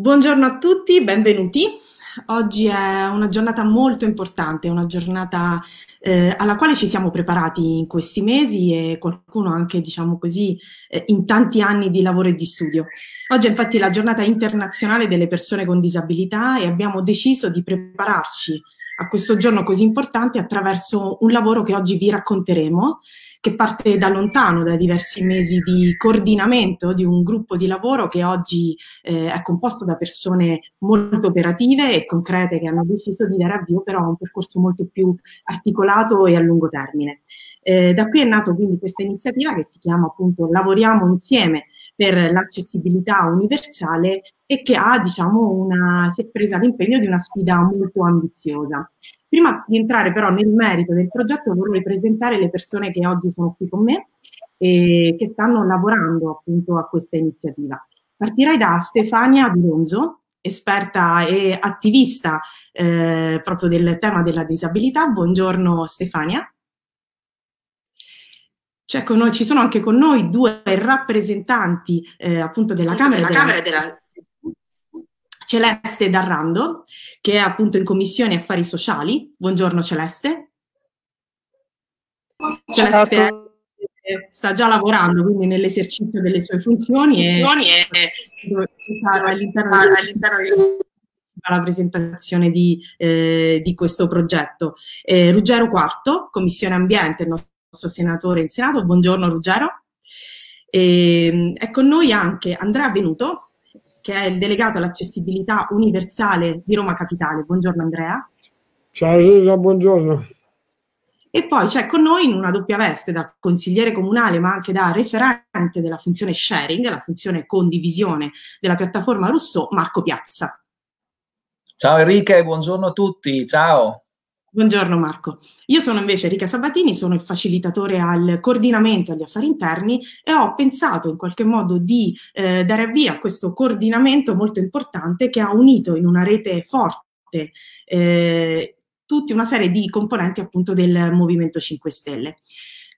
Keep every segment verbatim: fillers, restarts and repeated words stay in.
Buongiorno a tutti, benvenuti. Oggi è una giornata molto importante, una giornata eh, alla quale ci siamo preparati in questi mesi e qualcuno anche, diciamo così, eh, in tanti anni di lavoro e di studio. Oggi è infatti la giornata internazionale delle persone con disabilità e abbiamo deciso di prepararci a questo giorno così importante attraverso un lavoro che oggi vi racconteremo, che parte da lontano, da diversi mesi di coordinamento di un gruppo di lavoro che oggi eh, è composto da persone molto operative e concrete che hanno deciso di dare avvio però a un percorso molto più articolato e a lungo termine. Eh, da qui è nato quindi questa iniziativa che si chiama appunto Lavoriamo Insieme per l'accessibilità universale e che ha, diciamo, una, si è presa l'impegno di una sfida molto ambiziosa. Prima di entrare però nel merito del progetto vorrei presentare le persone che oggi sono qui con me e che stanno lavorando appunto a questa iniziativa. Partirei da Stefania Doronzo, esperta e attivista eh, proprio del tema della disabilità. Buongiorno Stefania. C'è con noi, ci sono anche con noi due rappresentanti eh, appunto della Camera e della... Celeste D'Arrando, che è appunto in Commissione Affari Sociali. Buongiorno Celeste. Celeste sta già lavorando quindi nell'esercizio delle sue funzioni e all'interno della presentazione di, eh, di questo progetto. Eh, Ruggero Quarto, Commissione Ambiente, il nostro senatore in Senato. Buongiorno Ruggero. Eh, è con noi anche Andrea Venuto, che è il delegato all'accessibilità universale di Roma Capitale. Buongiorno Andrea. Ciao Enrica, buongiorno. E poi c'è con noi in una doppia veste da consigliere comunale ma anche da referente della funzione sharing, la funzione condivisione della piattaforma Rousseau, Marco Piazza. Ciao Enrica e buongiorno a tutti, ciao. Buongiorno Marco. Io sono invece Enrica Sabatini, sono il facilitatore al coordinamento agli affari interni e ho pensato in qualche modo di eh, dare avvio a questo coordinamento molto importante che ha unito in una rete forte eh, tutta una serie di componenti appunto del Movimento cinque Stelle.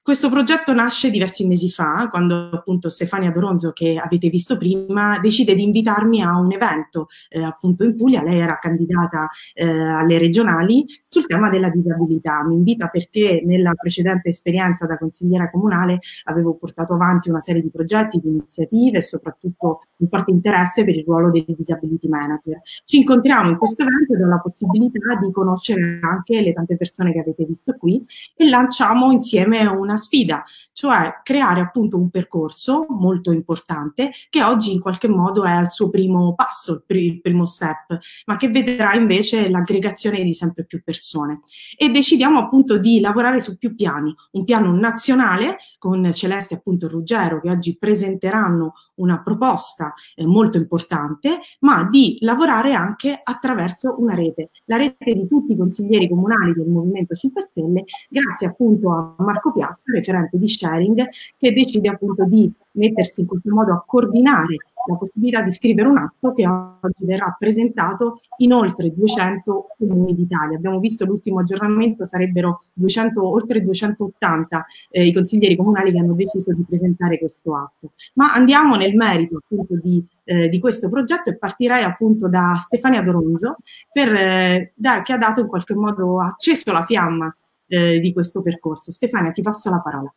Questo progetto nasce diversi mesi fa, quando appunto Stefania Doronzo, che avete visto prima, decide di invitarmi a un evento eh, appunto in Puglia. Lei era candidata eh, alle regionali sul tema della disabilità. Mi invita perché nella precedente esperienza da consigliera comunale avevo portato avanti una serie di progetti, di iniziative e soprattutto un forte interesse per il ruolo del disability manager. Ci incontriamo in questo evento e do la possibilità di conoscere anche le tante persone che avete visto qui e lanciamo insieme una Una sfida, cioè creare appunto un percorso molto importante che oggi in qualche modo è al suo primo passo, il primo step, ma che vedrà invece l'aggregazione di sempre più persone. E decidiamo appunto di lavorare su più piani, un piano nazionale con Celeste appunto Ruggero che oggi presenteranno una proposta eh, molto importante, ma di lavorare anche attraverso una rete, la rete di tutti i consiglieri comunali del Movimento cinque Stelle, grazie appunto a Marco Piazza, referente di sharing, che decide appunto di mettersi in qualche modo a coordinare la possibilità di scrivere un atto che oggi verrà presentato in oltre duecento comuni d'Italia. Abbiamo visto l'ultimo aggiornamento, sarebbero duecento, oltre duecentottanta eh, i consiglieri comunali che hanno deciso di presentare questo atto. Ma andiamo nel merito appunto di, eh, di questo progetto e partirei appunto da Stefania Doronzo, per, eh, da, che ha dato in qualche modo, ha acceso la fiamma eh, di questo percorso. Stefania, ti passo la parola.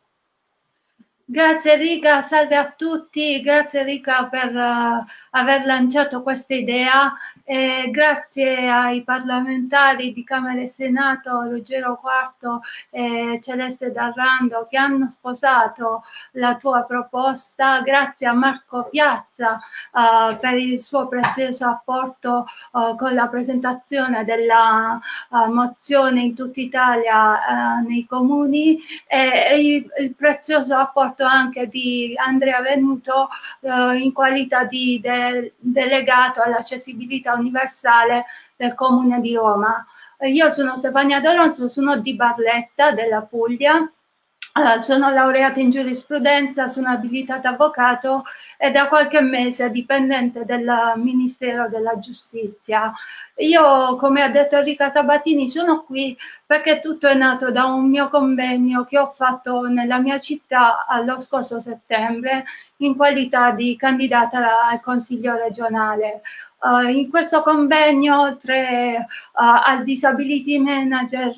Grazie Enrica, salve a tutti, grazie Enrica per uh, aver lanciato questa idea e grazie ai parlamentari di Camera e Senato, Ruggero Quarto e Celeste D'Arrando, che hanno sposato la tua proposta, grazie a Marco Piazza uh, per il suo prezioso apporto uh, con la presentazione della uh, mozione in tutta Italia uh, nei comuni e, e il, il prezioso apporto anche di Andrea Venuto eh, in qualità di de, delegato all'accessibilità universale del Comune di Roma. Eh, io sono Stefania Doronzo, sono di Barletta, della Puglia, eh, sono laureata in giurisprudenza, sono abilitata avvocato e da qualche mese dipendente del Ministero della Giustizia. Io, come ha detto Enrica Sabatini, sono qui perché tutto è nato da un mio convegno che ho fatto nella mia città allo scorso settembre in qualità di candidata al Consiglio regionale. Uh, in questo convegno, oltre uh, al disability manager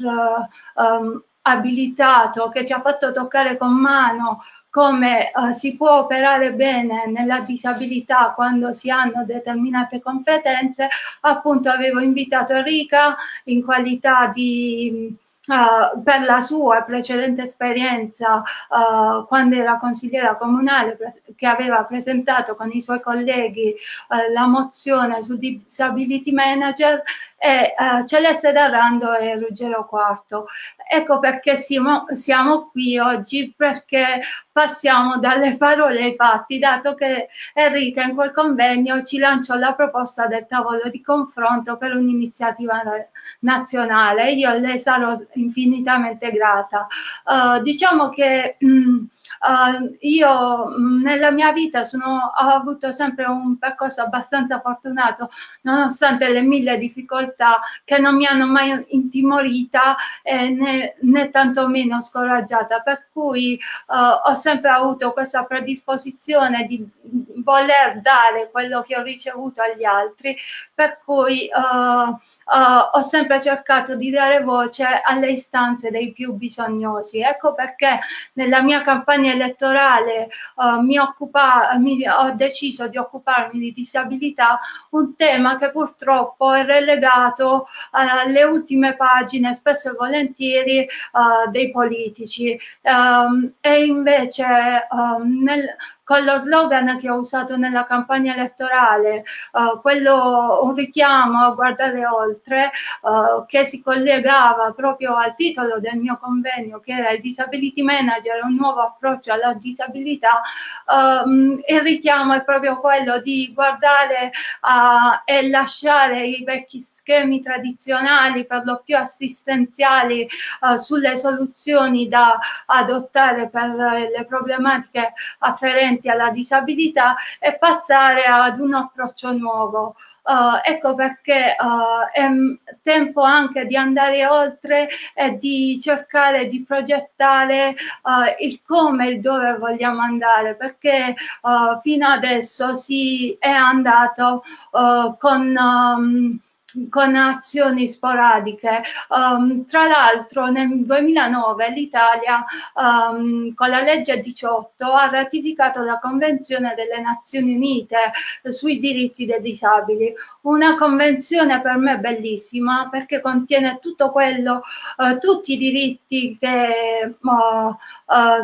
uh, um, abilitato, che ci ha fatto toccare con mano come uh, si può operare bene nella disabilità quando si hanno determinate competenze, appunto avevo invitato Enrica in qualità di... Uh, per la sua precedente esperienza uh, quando era consigliera comunale, che aveva presentato con i suoi colleghi uh, la mozione su disability manager, e uh, Celeste D'Arrando e Ruggero Quarto. Ecco perché siamo, siamo qui oggi, perché passiamo dalle parole ai fatti, dato che Enrica in quel convegno ci lanciò la proposta del tavolo di confronto per un'iniziativa nazionale. Io le sarò infinitamente grata. Uh, diciamo che mh, uh, io mh, nella mia vita sono, ho avuto sempre un percorso abbastanza fortunato, nonostante le mille difficoltà che non mi hanno mai intimorita eh, né, né tantomeno scoraggiata, per cui uh, ho sempre avuto questa predisposizione di voler dare quello che ho ricevuto agli altri, per cui uh, Uh, ho sempre cercato di dare voce alle istanze dei più bisognosi. Ecco perché nella mia campagna elettorale uh, mi occupa, mi, ho deciso di occuparmi di disabilità, un tema che purtroppo è relegato uh, alle ultime pagine, spesso e volentieri, uh, dei politici. Um, e invece um, nel... con lo slogan che ho usato nella campagna elettorale, uh, quello, un richiamo a guardare oltre, uh, che si collegava proprio al titolo del mio convegno, che era il disability manager, un nuovo approccio alla disabilità, uh, il richiamo è proprio quello di guardare uh, e lasciare i vecchi schemi tradizionali, per lo più assistenziali, uh, sulle soluzioni da adottare per uh, le problematiche afferenti alla disabilità, e passare ad un approccio nuovo. Uh, ecco perché uh, è tempo anche di andare oltre e di cercare di progettare uh, il come e il dove vogliamo andare, perché uh, fino adesso si è andato uh, con... Um, con azioni sporadiche. Um, tra l'altro nel duemilanove l'Italia um, con la legge diciotto ha ratificato la Convenzione delle Nazioni Unite sui diritti dei disabili, una convenzione per me bellissima, perché contiene tutto quello, uh, tutti i diritti che uh, uh,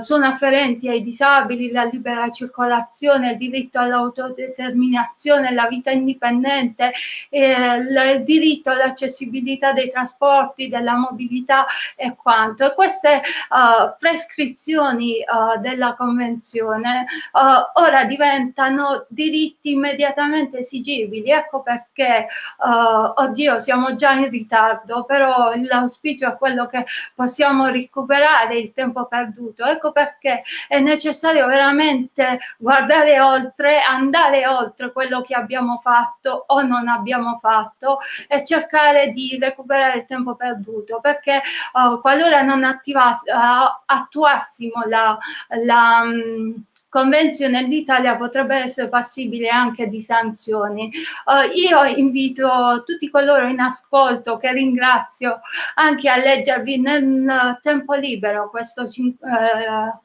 sono afferenti ai disabili: la libera circolazione, il diritto all'autodeterminazione, la vita indipendente, eh, le, il diritto all'accessibilità dei trasporti, della mobilità e quanto. E queste uh, prescrizioni uh, della Convenzione uh, ora diventano diritti immediatamente esigibili. Ecco perché, uh, oddio, siamo già in ritardo, però l'auspicio è quello che possiamo recuperare il tempo perduto. Ecco perché è necessario veramente guardare oltre, andare oltre quello che abbiamo fatto o non abbiamo fatto, e cercare di recuperare il tempo perduto, perché uh, qualora non attivass- uh, attuassimo la... la um, Convenzione, l'Italia potrebbe essere passibile anche di sanzioni. Uh, io invito tutti coloro in ascolto, che ringrazio, anche a leggervi nel tempo libero questo, uh,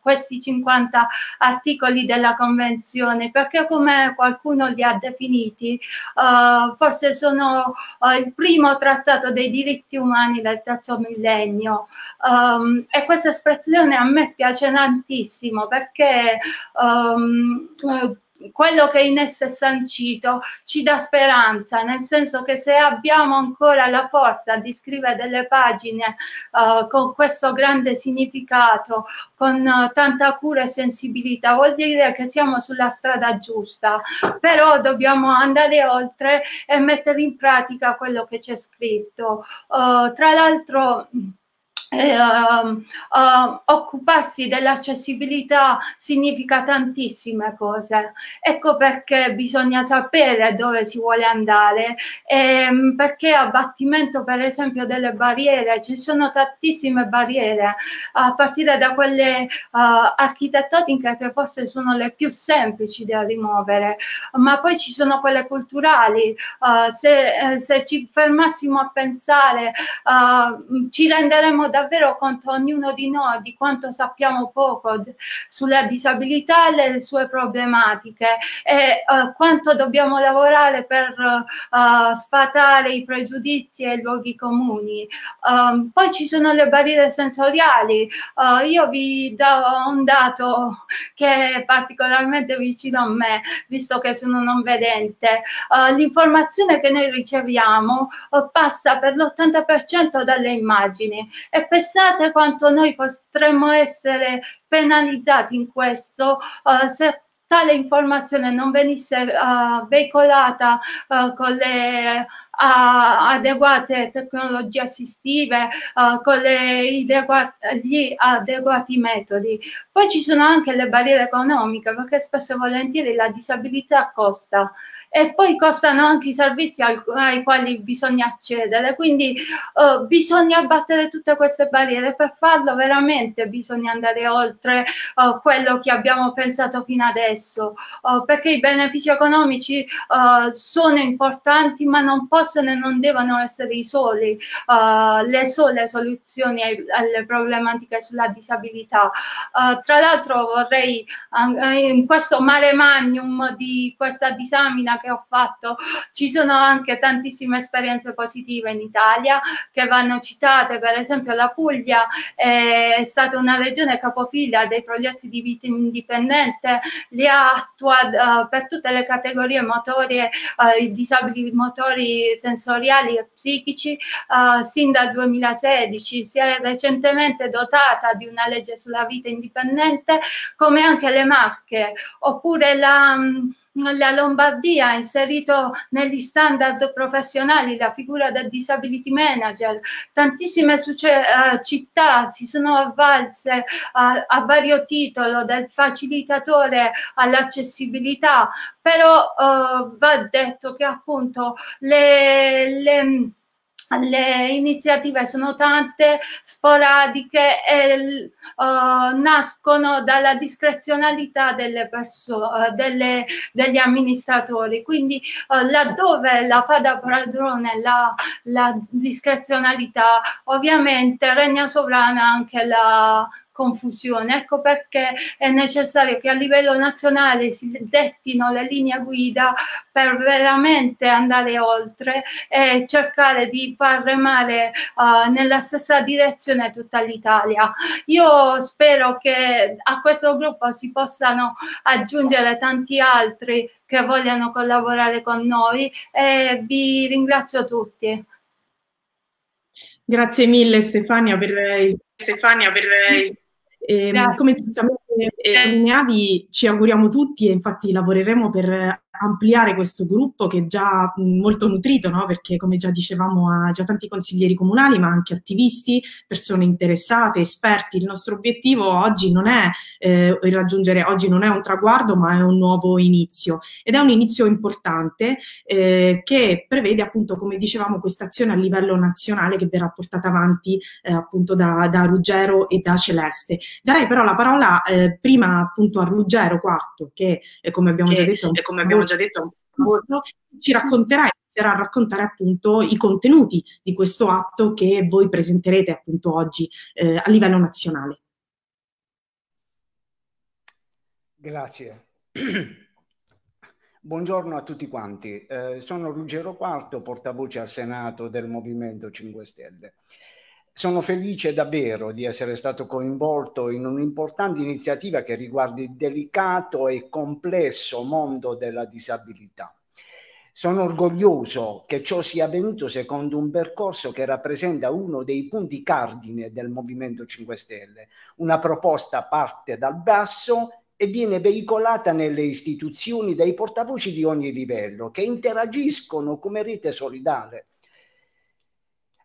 questi cinquanta articoli della Convenzione, perché, come qualcuno li ha definiti, uh, forse sono uh, il primo trattato dei diritti umani del terzo millennio. Um, e questa espressione a me piace tantissimo, perché Um, quello che in esso è sancito ci dà speranza, nel senso che se abbiamo ancora la forza di scrivere delle pagine uh, con questo grande significato, con uh, tanta cura e sensibilità, vuol dire che siamo sulla strada giusta, però dobbiamo andare oltre e mettere in pratica quello che c'è scritto. Uh, tra l'altro Eh, um, uh, occuparsi dell'accessibilità significa tantissime cose, ecco perché bisogna sapere dove si vuole andare, ehm, perché abbattimento per esempio delle barriere, ci sono tantissime barriere a partire da quelle uh, architettoniche che forse sono le più semplici da rimuovere, ma poi ci sono quelle culturali, uh, se, eh, se ci fermassimo a pensare uh, ci renderemo da davvero conto ognuno di noi di quanto sappiamo poco sulla disabilità e le sue problematiche e uh, quanto dobbiamo lavorare per uh, sfatare i pregiudizi e i luoghi comuni. Um, poi ci sono le barriere sensoriali, uh, io vi do un dato che è particolarmente vicino a me visto che sono non vedente, uh, l'informazione che noi riceviamo uh, passa per l'ottanta per cento dalle immagini e pensate quanto noi potremmo essere penalizzati in questo uh, se tale informazione non venisse uh, veicolata uh, con le a adeguate tecnologie assistive, uh, con le adeguati, gli adeguati metodi. Poi ci sono anche le barriere economiche, perché spesso e volentieri la disabilità costa e poi costano anche i servizi ai, ai quali bisogna accedere, quindi uh, bisogna abbattere tutte queste barriere. Per farlo veramente bisogna andare oltre uh, quello che abbiamo pensato fino adesso, uh, perché i benefici economici uh, sono importanti ma non possono e non devono essere i soli, uh, le sole soluzioni ai, alle problematiche sulla disabilità. Uh, tra l'altro vorrei, uh, in questo mare magnum di questa disamina che ho fatto, ci sono anche tantissime esperienze positive in Italia che vanno citate, per esempio la Puglia è stata una regione capofila dei progetti di vita indipendente, li ha attuati uh, per tutte le categorie motorie, uh, i disabili motori sensoriali e psichici uh, sin dal duemilasedici, si è recentemente dotata di una legge sulla vita indipendente come anche le Marche, oppure la... Um... la Lombardia ha inserito negli standard professionali la figura del disability manager, tantissime città si sono avvalse a, a vario titolo del facilitatore all'accessibilità, però eh, va detto che appunto le... le Le iniziative sono tante, sporadiche e uh, nascono dalla discrezionalità delle persone, delle, degli amministratori, quindi uh, laddove la fa da padrone la, la discrezionalità ovviamente regna sovrana anche la confusione. Ecco perché è necessario che a livello nazionale si dettino le linee guida per veramente andare oltre e cercare di far remare uh, nella stessa direzione tutta l'Italia. Io spero che a questo gruppo si possano aggiungere tanti altri che vogliano collaborare con noi e vi ringrazio tutti. Grazie mille Stefania per Stefania per Eh, come giustamente sottolineavi, ci auguriamo tutti e infatti lavoreremo per ampliare questo gruppo che è già molto nutrito, no? Perché come già dicevamo ha già tanti consiglieri comunali ma anche attivisti, persone interessate, esperti. Il nostro obiettivo oggi non è eh, raggiungere, oggi non è un traguardo ma è un nuovo inizio ed è un inizio importante eh, che prevede appunto come dicevamo questa azione a livello nazionale che verrà portata avanti eh, appunto da, da Ruggero e da Celeste. Darei però la parola eh, prima appunto a Ruggero Quarto che eh, come abbiamo che, già detto è come abbiamo già detto, ci racconterà e inizierà a raccontare appunto i contenuti di questo atto che voi presenterete appunto oggi eh, a livello nazionale. Grazie. Buongiorno a tutti quanti. Eh, sono Ruggero Quarto, portavoce al Senato del Movimento cinque Stelle. Sono felice davvero di essere stato coinvolto in un'importante iniziativa che riguarda il delicato e complesso mondo della disabilità. Sono orgoglioso che ciò sia avvenuto secondo un percorso che rappresenta uno dei punti cardine del Movimento cinque Stelle. Una proposta parte dal basso e viene veicolata nelle istituzioni dai portavoci di ogni livello che interagiscono come rete solidale.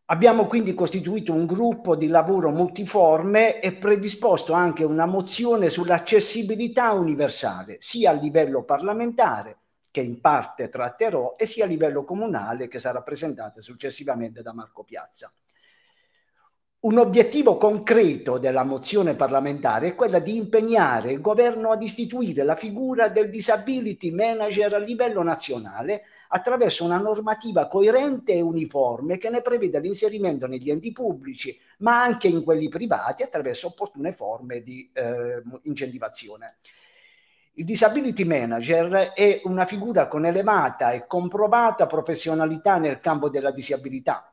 Abbiamo quindi costituito un gruppo di lavoro multiforme e predisposto anche una mozione sull'accessibilità universale, sia a livello parlamentare, che in parte tratterò, e sia a livello comunale, che sarà presentata successivamente da Marco Piazza. Un obiettivo concreto della mozione parlamentare è quella di impegnare il governo ad istituire la figura del disability manager a livello nazionale attraverso una normativa coerente e uniforme che ne preveda l'inserimento negli enti pubblici, ma anche in quelli privati attraverso opportune forme di eh, incentivazione. Il disability manager è una figura con elevata e comprovata professionalità nel campo della disabilità.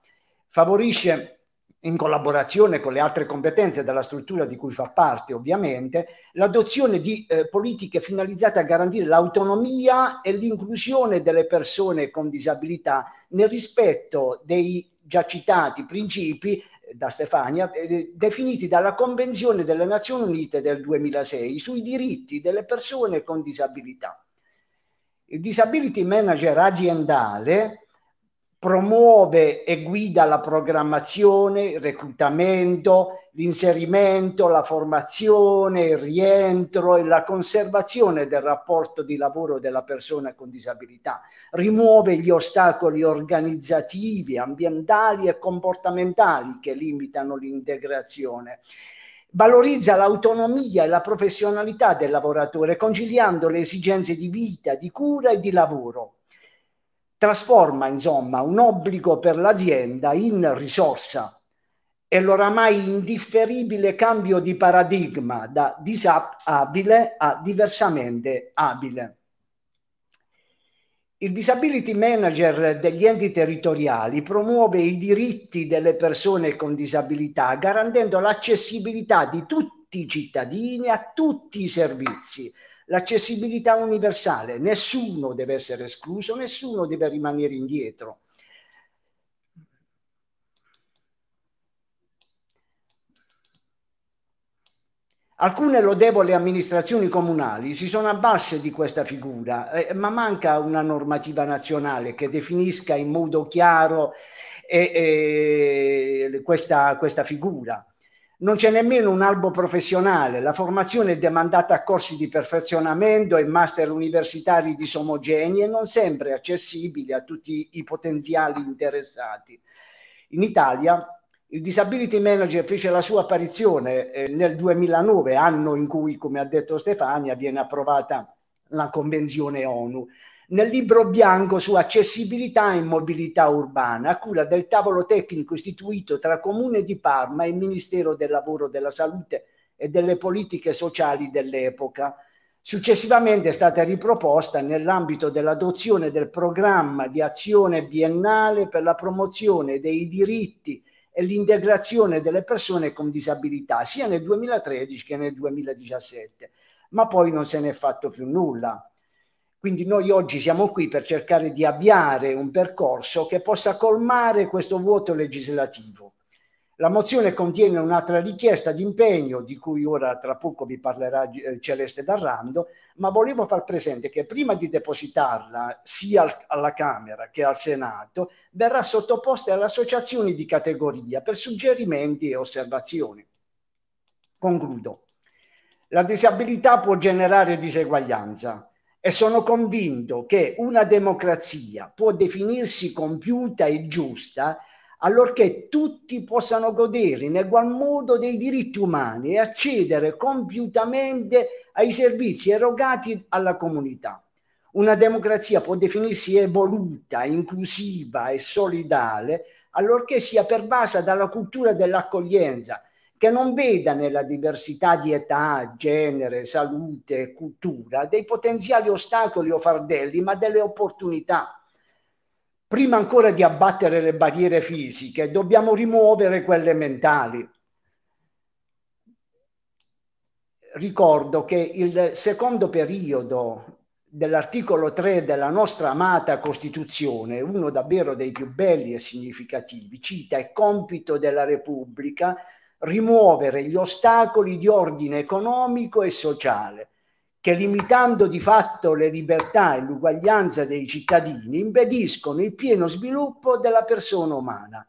Favorisce, in collaborazione con le altre competenze della struttura di cui fa parte ovviamente, l'adozione di eh, politiche finalizzate a garantire l'autonomia e l'inclusione delle persone con disabilità nel rispetto dei già citati principi eh, da Stefania eh, definiti dalla Convenzione delle Nazioni Unite del duemilasei sui diritti delle persone con disabilità. Il disability manager aziendale promuove e guida la programmazione, il reclutamento, l'inserimento, la formazione, il rientro e la conservazione del rapporto di lavoro della persona con disabilità. Rimuove gli ostacoli organizzativi, ambientali e comportamentali che limitano l'integrazione. Valorizza l'autonomia e la professionalità del lavoratore, conciliando le esigenze di vita, di cura e di lavoro. Trasforma, insomma, un obbligo per l'azienda in risorsa e l'oramai indifferibile cambio di paradigma da disabile a diversamente abile. Il disability manager degli enti territoriali promuove i diritti delle persone con disabilità, garantendo l'accessibilità di tutti i cittadini a tutti i servizi. L'accessibilità universale, nessuno deve essere escluso, nessuno deve rimanere indietro. Alcune lodevoli amministrazioni comunali si sono avvalse di questa figura, eh, ma manca una normativa nazionale che definisca in modo chiaro eh, eh, questa, questa figura. Non c'è nemmeno un albo professionale, la formazione è demandata a corsi di perfezionamento e master universitari disomogenei e non sempre accessibili a tutti i potenziali interessati. In Italia il disability manager fece la sua apparizione eh, nel duemilanove, anno in cui, come ha detto Stefania, viene approvata la Convenzione ONU. Nel libro bianco su accessibilità e mobilità urbana, a cura del tavolo tecnico istituito tra Comune di Parma e il Ministero del Lavoro, della Salute e delle Politiche Sociali dell'epoca. Successivamente è stata riproposta nell'ambito dell'adozione del programma di azione biennale per la promozione dei diritti e l'integrazione delle persone con disabilità, sia nel duemilatredici che nel duemiladiciassette, ma poi non se n'è fatto più nulla. Quindi noi oggi siamo qui per cercare di avviare un percorso che possa colmare questo vuoto legislativo. La mozione contiene un'altra richiesta di impegno, di cui ora tra poco vi parlerà Celeste D'Arrando, ma volevo far presente che prima di depositarla sia alla Camera che al Senato, verrà sottoposta alle associazioni di categoria per suggerimenti e osservazioni. Concludo. La disabilità può generare diseguaglianza. E sono convinto che una democrazia può definirsi compiuta e giusta allorché tutti possano godere in egual modo dei diritti umani e accedere compiutamente ai servizi erogati alla comunità. Una democrazia può definirsi evoluta, inclusiva e solidale allorché sia pervasa dalla cultura dell'accoglienza, che non veda nella diversità di età, genere, salute e cultura dei potenziali ostacoli o fardelli, ma delle opportunità. Prima ancora di abbattere le barriere fisiche, dobbiamo rimuovere quelle mentali. Ricordo che il secondo periodo dell'articolo tre della nostra amata Costituzione, uno davvero dei più belli e significativi, cita: è compito della Repubblica rimuovere gli ostacoli di ordine economico e sociale che, limitando di fatto le libertà e l'uguaglianza dei cittadini, impediscono il pieno sviluppo della persona umana.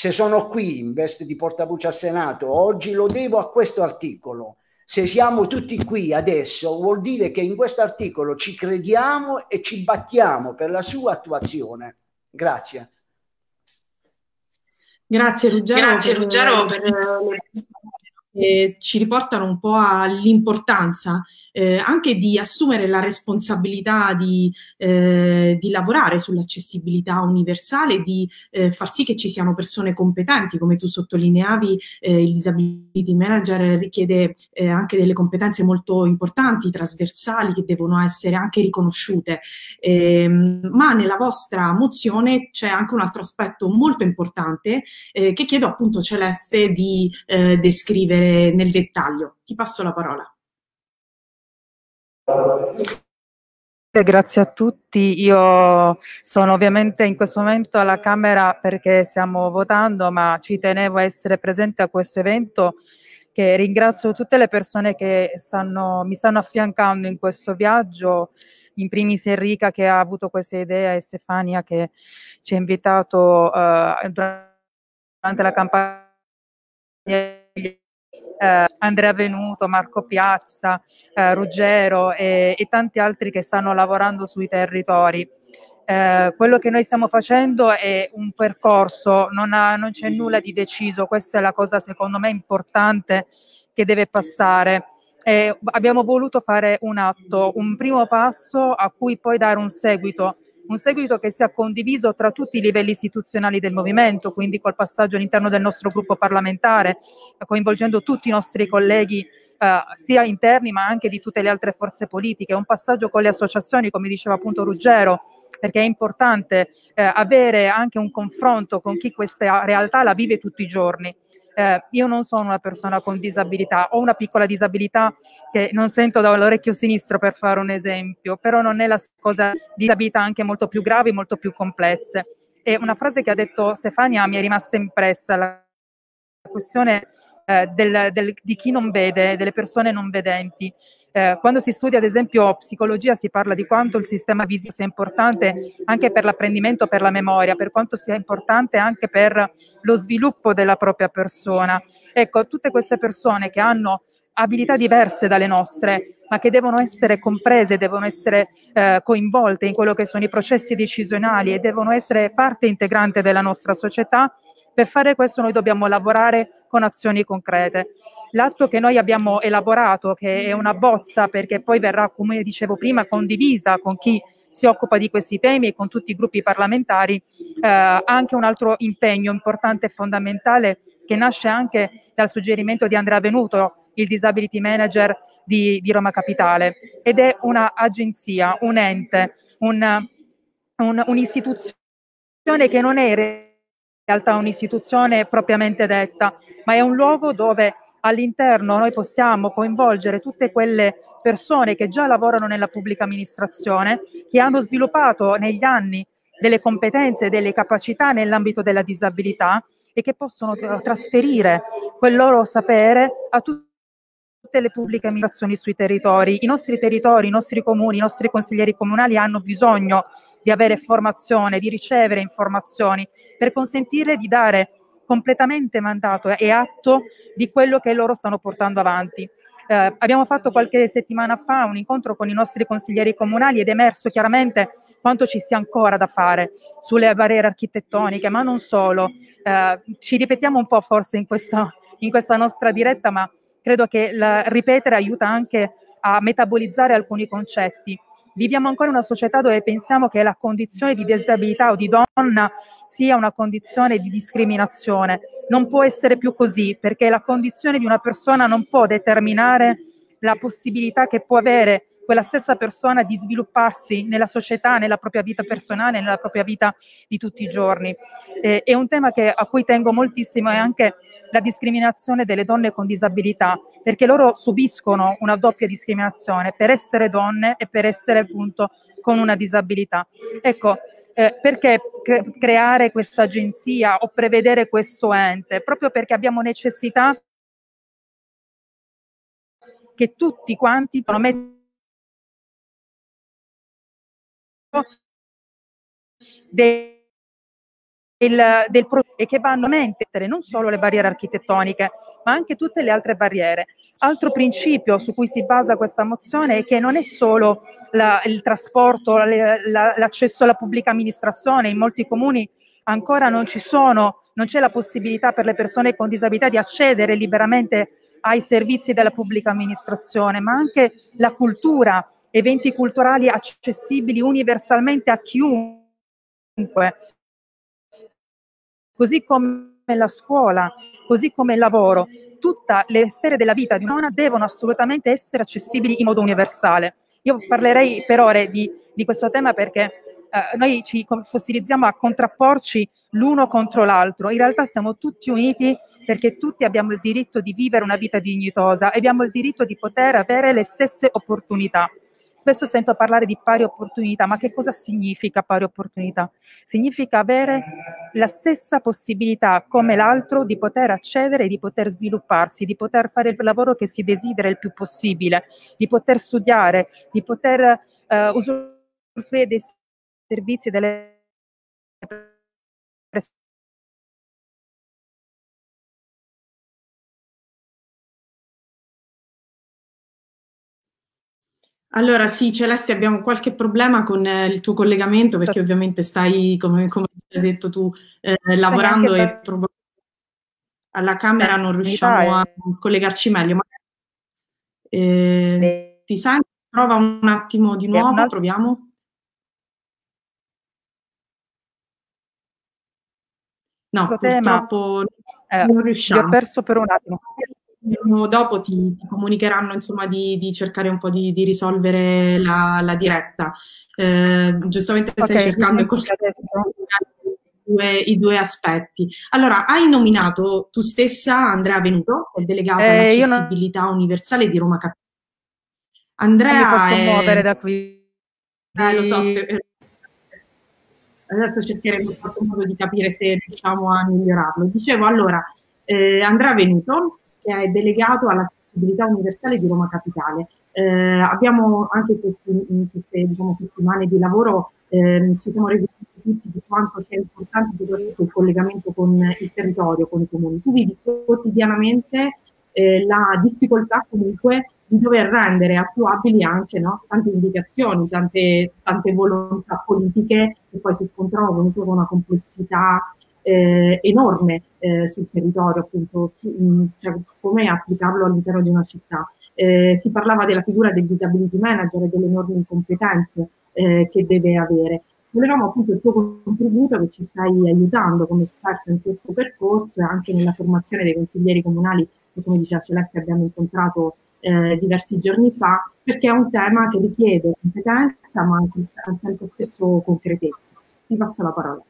Se sono qui in veste di portavoce al Senato, oggi lo devo a questo articolo. Se siamo tutti qui adesso, vuol dire che in questo articolo ci crediamo e ci battiamo per la sua attuazione. Grazie. Grazie Ruggero. Grazie Ruggero per... per... Eh, ci riportano un po' all'importanza eh, anche di assumere la responsabilità di, eh, di lavorare sull'accessibilità universale, di eh, far sì che ci siano persone competenti, come tu sottolineavi. Eh, il disability manager richiede eh, anche delle competenze molto importanti, trasversali, che devono essere anche riconosciute, eh, ma nella vostra mozione c'è anche un altro aspetto molto importante eh, che chiedo appunto Celeste di eh, descrivere nel dettaglio. Ti passo la parola. Grazie a tutti. Io sono ovviamente in questo momento alla Camera perché stiamo votando, ma ci tenevo a essere presente a questo evento, che ringrazio tutte le persone che stanno, mi stanno affiancando in questo viaggio, in primis Enrica che ha avuto questa idea e Stefania che ci ha invitato uh, durante la campagna, Eh, Andrea Venuto, Marco Piazza, eh, Ruggero e, e tanti altri che stanno lavorando sui territori. Eh, quello che noi stiamo facendo è un percorso, non, non c'è nulla di deciso, questa è la cosa secondo me importante che deve passare. Eh, abbiamo voluto fare un atto, un primo passo a cui poi dare un seguito, un seguito che sia condiviso tra tutti i livelli istituzionali del movimento, quindi col passaggio all'interno del nostro gruppo parlamentare, coinvolgendo tutti i nostri colleghi eh, sia interni ma anche di tutte le altre forze politiche, un passaggio con le associazioni, come diceva appunto Ruggero, perché è importante eh, avere anche un confronto con chi questa realtà la vive tutti i giorni. Eh, io non sono una persona con disabilità, ho una piccola disabilità che non sento dall'orecchio sinistro, per fare un esempio, però non è la cosa, disabilità anche molto più gravi, molto più complesse. E una frase che ha detto Stefania mi è rimasta impressa, la questione eh, del, del, di chi non vede, delle persone non vedenti. Eh, quando si studia ad esempio psicologia si parla di quanto il sistema visivo sia importante anche per l'apprendimento, per la memoria, per quanto sia importante anche per lo sviluppo della propria persona. Ecco, tutte queste persone che hanno abilità diverse dalle nostre, ma che devono essere comprese, devono essere eh, coinvolte in quello che sono i processi decisionali e devono essere parte integrante della nostra società. Per fare questo noi dobbiamo lavorare con azioni concrete. L'atto che noi abbiamo elaborato, che è una bozza perché poi verrà, come dicevo prima, condivisa con chi si occupa di questi temi e con tutti i gruppi parlamentari, ha eh, anche un altro impegno importante e fondamentale che nasce anche dal suggerimento di Andrea Venuto, il disability manager di, di Roma Capitale, ed è un'agenzia, un ente, un, un, un'istituzione che non è in realtà un'istituzione propriamente detta, ma è un luogo dove all'interno noi possiamo coinvolgere tutte quelle persone che già lavorano nella pubblica amministrazione, che hanno sviluppato negli anni delle competenze e delle capacità nell'ambito della disabilità e che possono trasferire quel loro sapere a tutte le pubbliche amministrazioni sui territori. I nostri territori, i nostri comuni, i nostri consiglieri comunali hanno bisogno di avere formazione, di ricevere informazioni per consentire di dare completamente mandato e atto di quello che loro stanno portando avanti. Eh, abbiamo fatto qualche settimana fa un incontro con i nostri consiglieri comunali ed è emerso chiaramente quanto ci sia ancora da fare sulle barriere architettoniche, ma non solo. Eh, ci ripetiamo un po' forse in questa, in questa nostra diretta, ma credo che la, ripetere aiuta anche a metabolizzare alcuni concetti. Viviamo ancora una società dove pensiamo che la condizione di disabilità o di donna sia una condizione di discriminazione. Non può essere più così, perché la condizione di una persona non può determinare la possibilità che può avere quella stessa persona di svilupparsi nella società, nella propria vita personale, nella propria vita di tutti i giorni. Eh, è un tema che, a cui tengo moltissimo, è anche la discriminazione delle donne con disabilità, perché loro subiscono una doppia discriminazione per essere donne e per essere appunto con una disabilità. Ecco, eh, perché cre- creare questa agenzia o prevedere questo ente? Proprio perché abbiamo necessità che tutti quanti promettano dei del, del e che vanno a mettere non solo le barriere architettoniche, ma anche tutte le altre barriere. Altro principio su cui si basa questa mozione è che non è solo la, il trasporto, l'accesso alla pubblica amministrazione. In molti comuni ancora non ci sono, non c'è la possibilità per le persone con disabilità di accedere liberamente ai servizi della pubblica amministrazione, ma anche la cultura, eventi culturali accessibili universalmente a chiunque, così come la scuola, così come il lavoro. Tutte le sfere della vita di una persona devono assolutamente essere accessibili in modo universale. Io parlerei per ore di, di questo tema, perché eh, noi ci fossilizziamo a contrapporci l'uno contro l'altro. In realtà siamo tutti uniti, perché tutti abbiamo il diritto di vivere una vita dignitosa e abbiamo il diritto di poter avere le stesse opportunità. Spesso sento parlare di pari opportunità, ma che cosa significa pari opportunità? Significa avere la stessa possibilità come l'altro di poter accedere, di poter svilupparsi, di poter fare il lavoro che si desidera il più possibile, di poter studiare, di poter eh, usufruire dei servizi delle Allora sì, Celeste, abbiamo qualche problema con eh, il tuo collegamento, perché ovviamente stai, come, come hai detto tu, eh, lavorando e probabilmente alla camera non riusciamo a collegarci meglio. Ma, eh, ti senti? Prova un attimo di nuovo, proviamo. No, purtroppo non riusciamo. Ti ho perso per un attimo. Dopo ti, ti comunicheranno, insomma, di, di cercare un po' di, di risolvere la, la diretta. Eh, giustamente stai okay, cercando i due, i due aspetti. Allora, hai nominato tu stessa Andrea Venuto, il delegato eh, all'accessibilità non... universale di Roma Capitale. Andrea, non mi posso è... muovere da qui. Eh, lo so, se... adesso cercheremo in qualche modo di capire se riusciamo a migliorarlo. Dicevo, allora, eh, Andrea Venuto, che è delegato all'accessibilità universale di Roma Capitale. Eh, abbiamo anche questi, in queste diciamo, settimane di lavoro, eh, ci siamo resi tutti di quanto sia importante soprattutto il collegamento con il territorio, con i comuni. Tu vivi quotidianamente eh, la difficoltà comunque di dover rendere attuabili anche, no, tante indicazioni, tante, tante volontà politiche che poi si scontrano comunque con una complessità Eh, enorme eh, sul territorio, appunto, su, mh, cioè, come applicarlo all'interno di una città. Eh, si parlava della figura del disability manager e delle enormi competenze eh, che deve avere. Volevamo appunto il tuo contributo, che ci stai aiutando come esperto in questo percorso e anche nella formazione dei consiglieri comunali, che, come diceva Celeste, abbiamo incontrato eh, diversi giorni fa, perché è un tema che richiede competenza ma anche al tempo stesso concretezza. Ti passo la parola.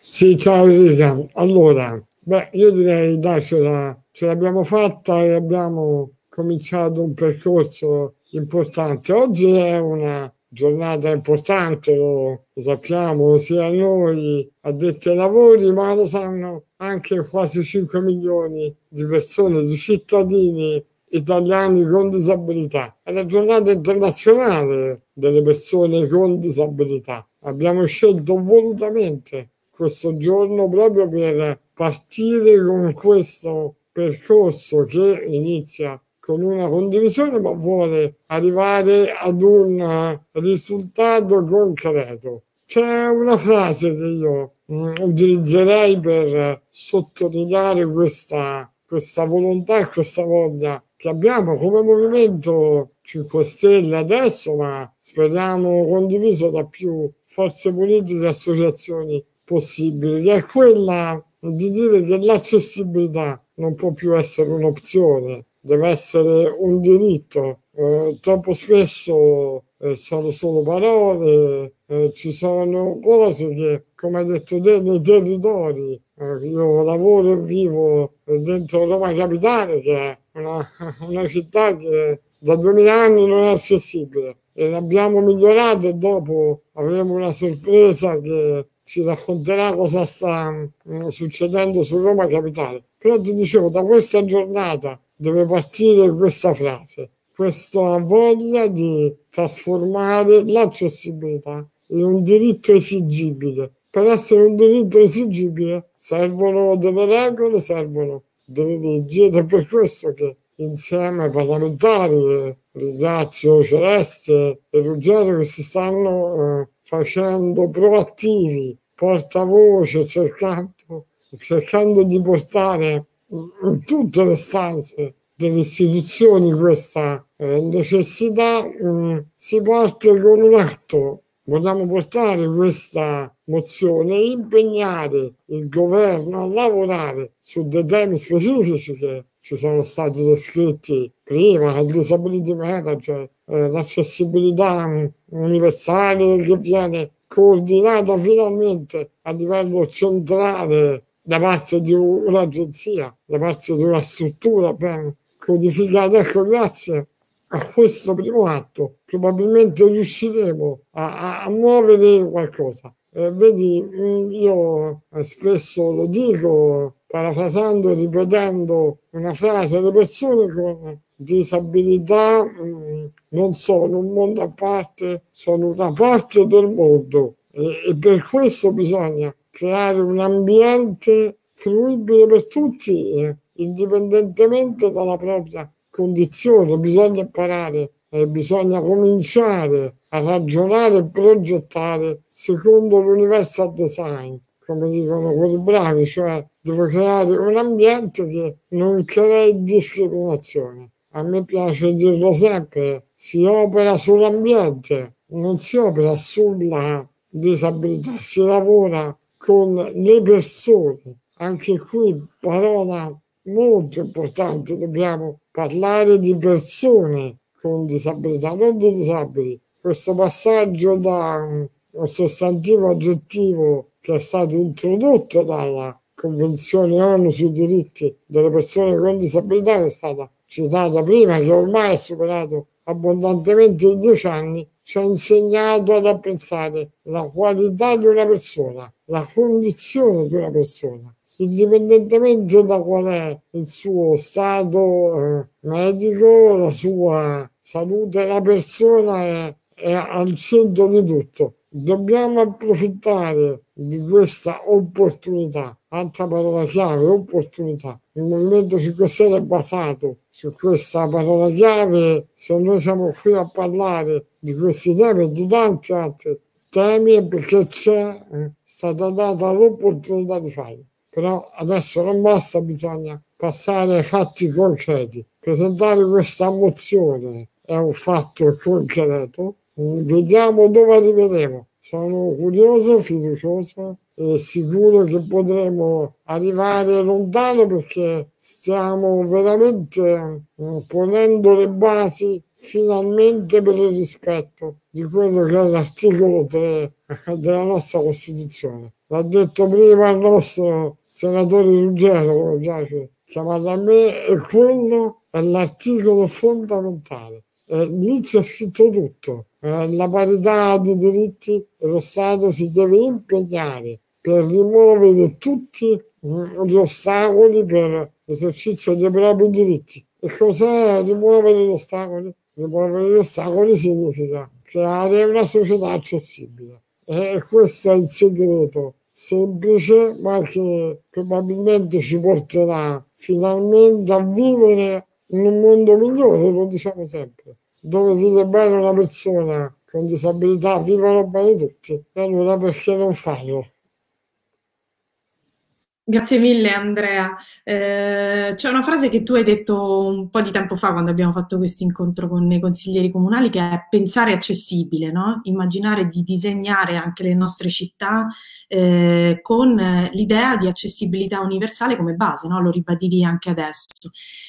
Sì, ciao Enrica. Allora, beh, io direi dai, ce l'abbiamo fatta e abbiamo cominciato un percorso importante. Oggi è una giornata importante, lo sappiamo sia noi addetti ai lavori, ma lo sanno anche quasi cinque milioni di persone, di cittadini italiani con disabilità. È la giornata internazionale delle persone con disabilità. Abbiamo scelto volutamente questo giorno proprio per partire con questo percorso che inizia con una condivisione, ma vuole arrivare ad un risultato concreto. C'è una frase che io utilizzerei per sottolineare questa, questa volontà e questa voglia che abbiamo come Movimento cinque Stelle adesso, ma speriamo condiviso da più forze politiche e associazioni possibili, che è quella di dire che l'accessibilità non può più essere un'opzione, deve essere un diritto. Eh, troppo spesso eh, sono solo parole, eh, ci sono cose che, come hai detto te, nei territori. Eh, io lavoro e vivo dentro Roma Capitale, che è una, una città che da duemila anni non è accessibile, e l'abbiamo migliorato, e dopo avremo una sorpresa che ci racconterà cosa sta mh, succedendo su Roma Capitale. Però ti dicevo, da questa giornata deve partire questa frase, questa voglia di trasformare l'accessibilità in un diritto esigibile. Per essere un diritto esigibile servono delle regole, servono delle leggi, ed è per questo che insieme ai parlamentari, ringrazio Celeste e Ruggero, che si stanno eh, facendo proattivi, portavoce, cercando, cercando di portare in tutte le stanze delle istituzioni questa eh, necessità, mh, si parte con un atto. Vogliamo portare questa mozione e impegnare il governo a lavorare su dei temi specifici che ci sono stati descritti prima, il disability manager, eh, l'accessibilità universale che viene coordinata finalmente a livello centrale da parte di un'agenzia, da parte di una struttura ben codificata. Ecco, grazie a questo primo atto probabilmente riusciremo a, a, a muovere qualcosa. Eh, vedi, io spesso lo dico, parafrasando e ripetendo una frase: le persone con disabilità mh, non sono un mondo a parte, sono una parte del mondo, e, e per questo bisogna creare un ambiente fruibile per tutti, eh, indipendentemente dalla propria condizione. Bisogna imparare, eh, bisogna cominciare a ragionare e progettare secondo l'universal design, come dicono quelli bravi, cioè devo creare un ambiente che non crei discriminazione. A me piace dirlo sempre: si opera sull'ambiente, non si opera sulla disabilità, si lavora con le persone. Anche qui parola molto importante, dobbiamo parlare di persone con disabilità, non di disabili. Questo passaggio da un sostantivo aggettivo che è stato introdotto dalla Convenzione ONU sui diritti delle persone con disabilità, che è stata citata prima, che ormai ha superato abbondantemente i dieci anni, ci ha insegnato ad apprezzare la qualità di una persona, la condizione di una persona, indipendentemente da qual è il suo stato eh, medico, la sua salute. La persona è, è al centro di tutto. Dobbiamo approfittare di questa opportunità, altra parola chiave, opportunità. Il Movimento cinque Stelle è basato su questa parola chiave. Se noi siamo qui a parlare di questi temi e di tanti altri temi, è perché c'è eh, stata data l'opportunità di farlo. Però adesso non basta, bisogna passare ai fatti concreti. Presentare questa mozione è un fatto concreto. Vediamo dove arriveremo. Sono curioso, fiducioso e sicuro che potremo arrivare lontano, perché stiamo veramente ponendo le basi finalmente per il rispetto di quello che è l'articolo tre della nostra Costituzione. L'ha detto prima il nostro senatore Ruggero, come piace chiamarlo a me, e quello è l'articolo fondamentale. Eh, lì c'è scritto tutto. Eh, la parità di diritti, e lo Stato si deve impegnare per rimuovere tutti mh, gli ostacoli per l'esercizio dei propri diritti. E cos'è rimuovere gli ostacoli? Rimuovere gli ostacoli significa creare una società accessibile. E questo è il segreto semplice, ma che probabilmente ci porterà finalmente a vivere in un mondo migliore, lo diciamo sempre. Dove vive bene una persona con disabilità, vivono bene tutti. E allora perché non farlo? Grazie mille Andrea. Eh, c'è una frase che tu hai detto un po' di tempo fa, quando abbiamo fatto questo incontro con i consiglieri comunali, che è pensare accessibile, no? Immaginare di disegnare anche le nostre città eh, con l'idea di accessibilità universale come base, no? Lo ribadivi anche adesso.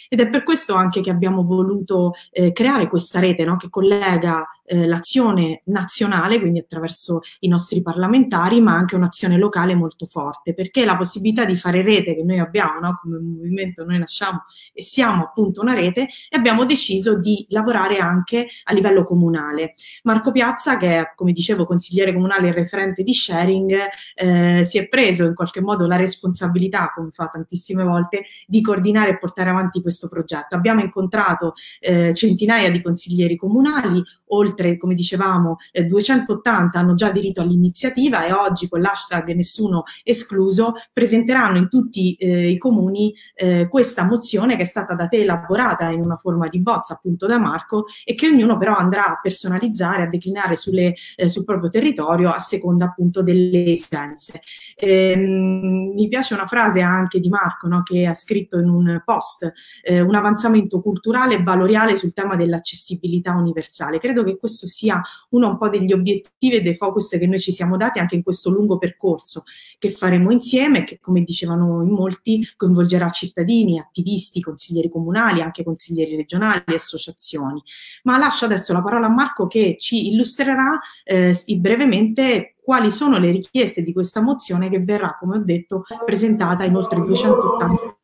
Ed è per questo anche che abbiamo voluto eh, creare questa rete, no? Che collega eh, l'azione nazionale, quindi attraverso i nostri parlamentari, ma anche un'azione locale molto forte, perché la possibilità di fare rete che noi abbiamo, no? Come movimento noi nasciamo e siamo appunto una rete, e abbiamo deciso di lavorare anche a livello comunale. Marco Piazza, che è, come dicevo, consigliere comunale e referente di sharing, eh, si è preso in qualche modo la responsabilità, come fa tantissime volte, di coordinare e portare avanti questo progetto. Abbiamo incontrato eh, centinaia di consiglieri comunali, oltre, come dicevamo, eh, duecentottanta hanno già aderito all'iniziativa, e oggi con l'hashtag nessuno escluso presenteranno in tutti eh, i comuni eh, questa mozione, che è stata da te elaborata in una forma di bozza appunto da Marco, e che ognuno però andrà a personalizzare, a declinare sulle, eh, sul proprio territorio a seconda appunto delle esigenze. Ehm, mi piace una frase anche di Marco, no, che ha scritto in un post, eh, un avanzamento culturale e valoriale sul tema dell'accessibilità universale. Credo che questo sia uno un po' degli obiettivi e dei focus che noi ci siamo dati anche in questo lungo percorso che faremo insieme, che, come dicevano in molti, coinvolgerà cittadini, attivisti, consiglieri comunali, anche consiglieri regionali e associazioni. Ma lascio adesso la parola a Marco, che ci illustrerà eh, brevemente quali sono le richieste di questa mozione, che verrà, come ho detto, presentata in oltre duecentottanta.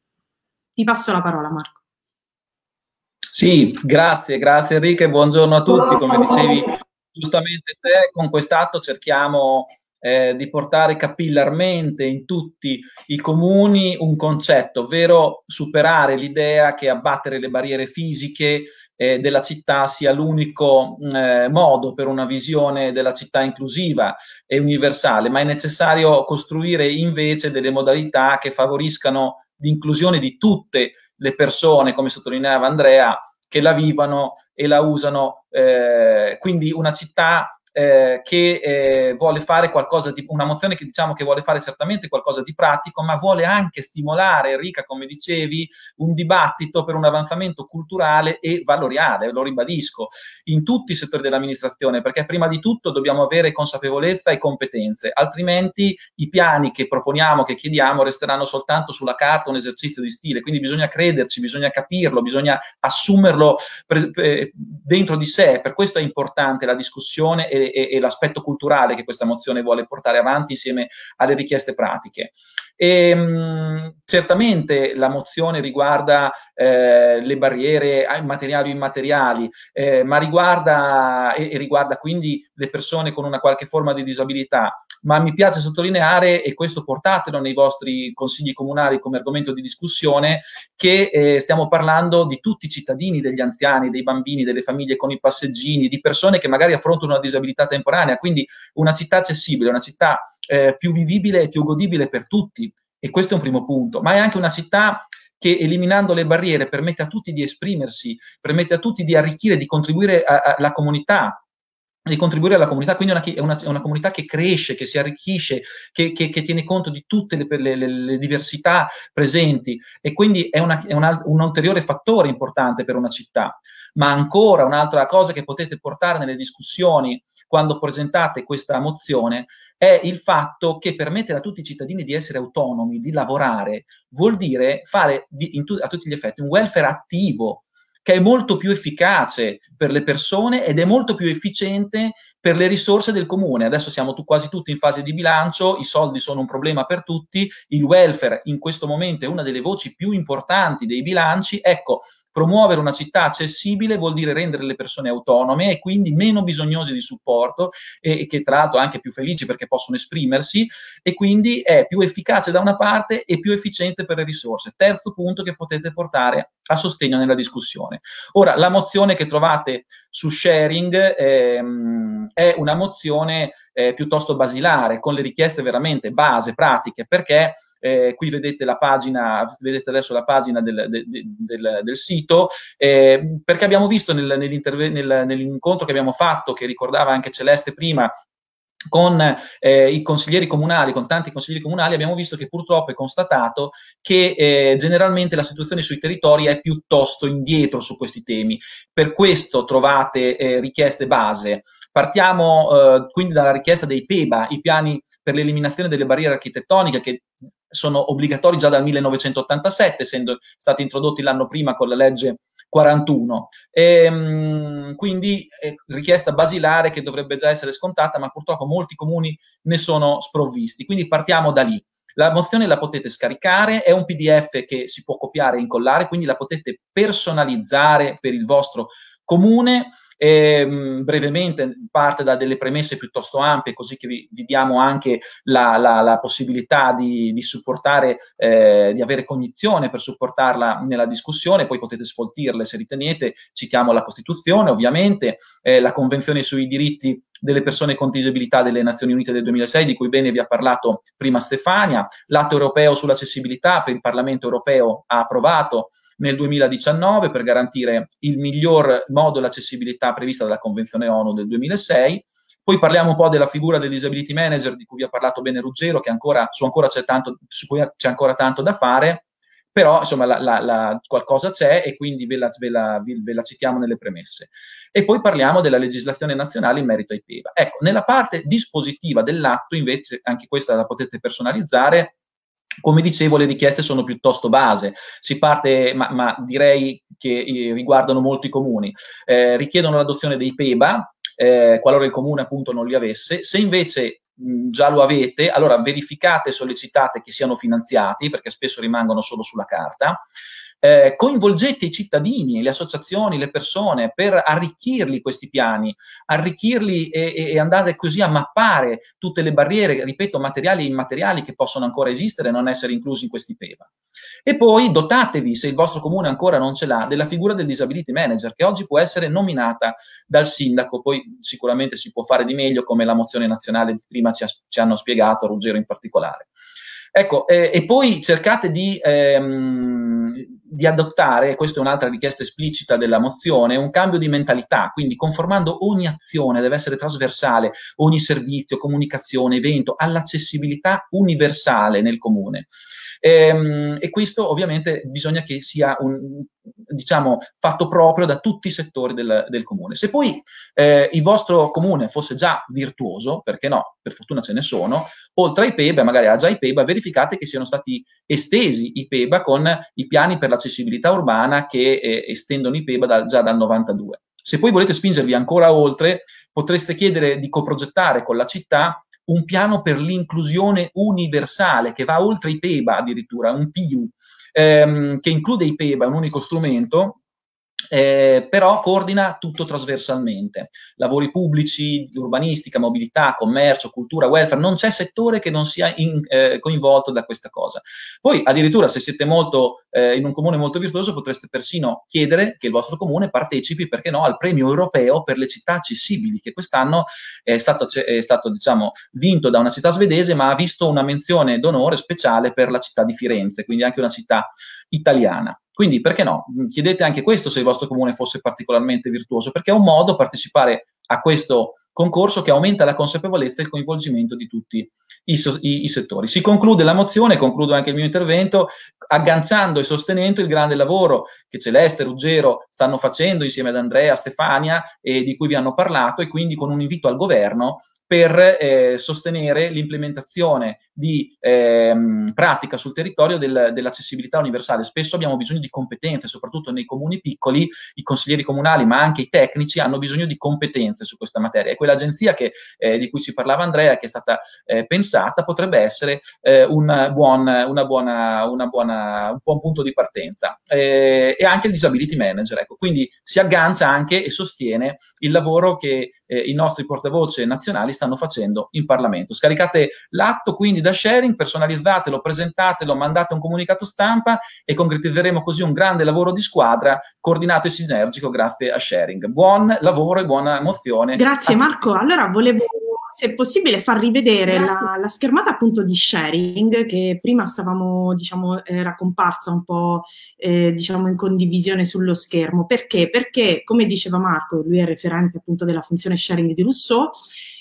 Ti passo la parola, Marco. Sì, grazie, grazie Enrica, e buongiorno a tutti. Come dicevi giustamente te, con quest'atto cerchiamo eh, di portare capillarmente in tutti i comuni un concetto, ovvero superare l'idea che abbattere le barriere fisiche eh, della città sia l'unico eh, modo per una visione della città inclusiva e universale, ma è necessario costruire invece delle modalità che favoriscano l'inclusione di tutte le persone, come sottolineava Andrea, che la vivano e la usano. Eh, quindi una città eh, che eh, vuole fare qualcosa di, una mozione che diciamo che vuole fare certamente qualcosa di pratico, ma vuole anche stimolare, Enrica, come dicevi, un dibattito per un avanzamento culturale e valoriale, lo ribadisco, in tutti i settori dell'amministrazione, perché prima di tutto dobbiamo avere consapevolezza e competenze, altrimenti i piani che proponiamo, che chiediamo, resteranno soltanto sulla carta un esercizio di stile. Quindi bisogna crederci, bisogna capirlo, bisogna assumerlo pre, pre, dentro di sé. Per questo è importante la discussione e e, e l'aspetto culturale che questa mozione vuole portare avanti insieme alle richieste pratiche. E, mh, certamente la mozione riguarda eh, le barriere materiali o immateriali, eh, ma riguarda e, e riguarda quindi le persone con una qualche forma di disabilità. Ma mi piace sottolineare, e questo portatelo nei vostri consigli comunali come argomento di discussione, che eh, stiamo parlando di tutti i cittadini, degli anziani, dei bambini, delle famiglie con i passeggini, di persone che magari affrontano una disabilità temporanea. Quindi una città accessibile, una città eh, più vivibile e più godibile per tutti, e questo è un primo punto. Ma è anche una città che, eliminando le barriere, permette a tutti di esprimersi, permette a tutti di arricchire, di contribuire alla comunità, di contribuire alla comunità. Quindi è una, una, una comunità che cresce, che si arricchisce, che, che, che tiene conto di tutte le, le, le diversità presenti, e quindi è, una, è una, un ulteriore fattore importante per una città. Ma ancora un'altra cosa che potete portare nelle discussioni quando presentate questa mozione è il fatto che permettere a tutti i cittadini di essere autonomi, di lavorare, vuol dire fare di, in tu, a tutti gli effetti un welfare attivo, che è molto più efficace per le persone ed è molto più efficiente per le risorse del comune. Adesso siamo tu, quasi tutti in fase di bilancio, i soldi sono un problema per tutti, il welfare in questo momento è una delle voci più importanti dei bilanci. Ecco, promuovere una città accessibile vuol dire rendere le persone autonome e quindi meno bisognose di supporto, e, e che tra l'altro anche più felici perché possono esprimersi, e quindi è più efficace da una parte e più efficiente per le risorse. Terzo punto che potete portare a sostegno nella discussione. Ora, la mozione che trovate su sharing ehm, è una mozione eh, piuttosto basilare, con le richieste veramente base, pratiche, perché eh, qui vedete la pagina, vedete adesso la pagina del, del, del, del sito, eh, perché abbiamo visto nel, nel, nell'incontro che abbiamo fatto, che ricordava anche Celeste prima, con eh, i consiglieri comunali, con tanti consiglieri comunali, abbiamo visto che purtroppo è constatato che eh, generalmente la situazione sui territori è piuttosto indietro su questi temi. Per questo trovate eh, richieste base. Partiamo eh, quindi dalla richiesta dei PEBA, i piani per l'eliminazione delle barriere architettoniche, che sono obbligatori già dal millenovecentottantasette, essendo stati introdotti l'anno prima con la legge quarantuno. E, mh, quindi è richiesta basilare che dovrebbe già essere scontata, ma purtroppo molti comuni ne sono sprovvisti. Quindi partiamo da lì. La mozione la potete scaricare, è un P D F che si può copiare e incollare, quindi la potete personalizzare per il vostro comune. E, mh, brevemente parte da delle premesse piuttosto ampie, così che vi, vi diamo anche la, la, la possibilità di, di supportare, eh, di avere cognizione per supportarla nella discussione, poi potete sfoltirle se ritenete. Citiamo la Costituzione, ovviamente, eh, la Convenzione sui diritti delle persone con disabilità delle Nazioni Unite del duemilasei, di cui bene vi ha parlato prima Stefania, l'atto europeo sull'accessibilità che il Parlamento europeo ha approvato nel duemiladiciannove per garantire il miglior modo l'accessibilità prevista dalla Convenzione ONU del duemilasei. Poi parliamo un po' della figura del disability manager, di cui vi ha parlato bene Ruggero, che ancora, su, ancora c'è tanto, su cui c'è ancora tanto da fare, però insomma la, la, la, qualcosa c'è, e quindi ve la, ve, la, ve la citiamo nelle premesse. E poi parliamo della legislazione nazionale in merito ai PEBA. Ecco, nella parte dispositiva dell'atto, invece, anche questa la potete personalizzare. Come dicevo, le richieste sono piuttosto base, si parte, ma, ma direi che eh, riguardano molti comuni. Eh, richiedono l'adozione dei PEBA, eh, qualora il comune appunto non li avesse. Se invece mh, già lo avete, allora verificate e sollecitate che siano finanziati, perché spesso rimangono solo sulla carta. Eh, coinvolgete i cittadini, le associazioni, le persone per arricchirli questi piani, arricchirli e, e andare così a mappare tutte le barriere, ripeto, materiali e immateriali che possono ancora esistere e non essere inclusi in questi PEBA. E poi dotatevi, se il vostro comune ancora non ce l'ha, della figura del disability manager, che oggi può essere nominata dal sindaco. Poi sicuramente si può fare di meglio, come la mozione nazionale di prima ci, ha, ci hanno spiegato, Ruggero in particolare. Ecco, eh, e poi cercate di, ehm, di adottare, questa è un'altra richiesta esplicita della mozione, un cambio di mentalità, quindi conformando ogni azione, deve essere trasversale, ogni servizio, comunicazione, evento, all'accessibilità universale nel comune. E, e questo ovviamente bisogna che sia un, diciamo, fatto proprio da tutti i settori del, del comune. Se poi eh, il vostro comune fosse già virtuoso, perché no, per fortuna ce ne sono, oltre ai PEBA, magari ha già i PEBA, verificate che siano stati estesi i PEBA con i piani per l'accessibilità urbana che eh, estendono i PEBA da, già dal novantadue. Se poi volete spingervi ancora oltre, potreste chiedere di coprogettare con la città un piano per l'inclusione universale che va oltre i PEBA addirittura, un P I U, ehm, che include i PEBA, un unico strumento, eh, però coordina tutto trasversalmente. Lavori pubblici, urbanistica, mobilità, commercio, cultura, welfare, non c'è settore che non sia in, eh, coinvolto da questa cosa. Poi addirittura, se siete molto, eh, in un comune molto virtuoso, potreste persino chiedere che il vostro comune partecipi, perché no, al premio europeo per le città accessibili, che quest'anno è stato, è stato diciamo, vinto da una città svedese, ma ha visto una menzione d'onore speciale per la città di Firenze, quindi anche una città italiana. Quindi, perché no? Chiedete anche questo se il vostro comune fosse particolarmente virtuoso, perché è un modo di partecipare a questo concorso che aumenta la consapevolezza e il coinvolgimento di tutti i, so i, i settori. Si conclude la mozione, concludo anche il mio intervento, agganciando e sostenendo il grande lavoro che Celeste e Ruggero stanno facendo insieme ad Andrea, Stefania, e di cui vi hanno parlato, e quindi con un invito al governo per eh, sostenere l'implementazione di ehm, pratica sul territorio del, dell'accessibilità universale. Spesso abbiamo bisogno di competenze, soprattutto nei comuni piccoli, i consiglieri comunali, ma anche i tecnici, hanno bisogno di competenze su questa materia. E quell'agenzia eh, di cui ci parlava Andrea, che è stata eh, pensata, potrebbe essere eh, un, buon, una buona, una buona, un buon punto di partenza. Eh, e anche il disability manager, ecco. Quindi si aggancia anche e sostiene il lavoro che eh, i nostri portavoce nazionali stanno facendo in Parlamento. Scaricate l'atto, quindi, da sharing, personalizzatelo, presentatelo, mandate un comunicato stampa e concretizzeremo così un grande lavoro di squadra, coordinato e sinergico grazie a sharing. Buon lavoro e buona mozione. Grazie Marco. Allora volevo, se è possibile, far rivedere la, la schermata appunto di sharing, che prima stavamo, diciamo, era comparsa un po', eh, diciamo, in condivisione sullo schermo. Perché? Perché, come diceva Marco, lui è referente appunto della funzione sharing di Rousseau,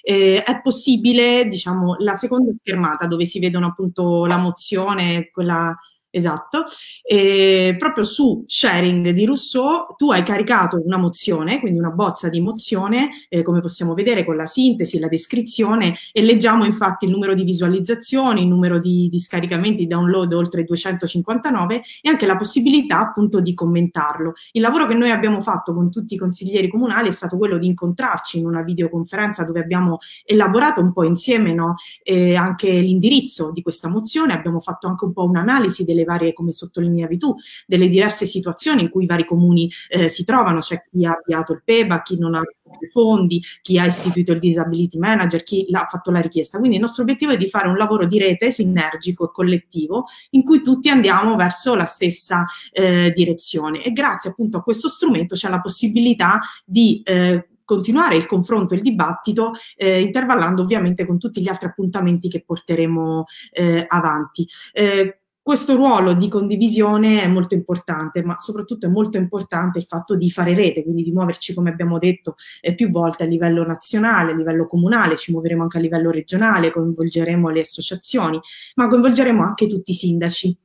eh, è possibile, diciamo, la seconda schermata dove si vedono appunto la mozione, quella esatto, e proprio su sharing di Rousseau tu hai caricato una mozione, quindi una bozza di mozione, eh, come possiamo vedere con la sintesi, la descrizione, e leggiamo infatti il numero di visualizzazioni, il numero di, di scaricamenti, download oltre duecentocinquantanove, e anche la possibilità appunto di commentarlo. Il lavoro che noi abbiamo fatto con tutti i consiglieri comunali è stato quello di incontrarci in una videoconferenza dove abbiamo elaborato un po' insieme, no, eh, anche l'indirizzo di questa mozione, abbiamo fatto anche un po' un'analisi delle varie, come sottolineavi tu, delle diverse situazioni in cui i vari comuni eh, si trovano, c'è cioè chi ha avviato il PEBA, chi non ha i fondi, chi ha istituito il disability manager, chi ha fatto la richiesta. Quindi il nostro obiettivo è di fare un lavoro di rete sinergico e collettivo in cui tutti andiamo verso la stessa eh, direzione, e grazie appunto a questo strumento c'è la possibilità di eh, continuare il confronto e il dibattito, eh, intervallando ovviamente con tutti gli altri appuntamenti che porteremo eh, avanti. Eh, Questo ruolo di condivisione è molto importante, ma soprattutto è molto importante il fatto di fare rete, quindi di muoverci, come abbiamo detto eh, più volte, a livello nazionale, a livello comunale, ci muoveremo anche a livello regionale, coinvolgeremo le associazioni, ma coinvolgeremo anche tutti i sindaci.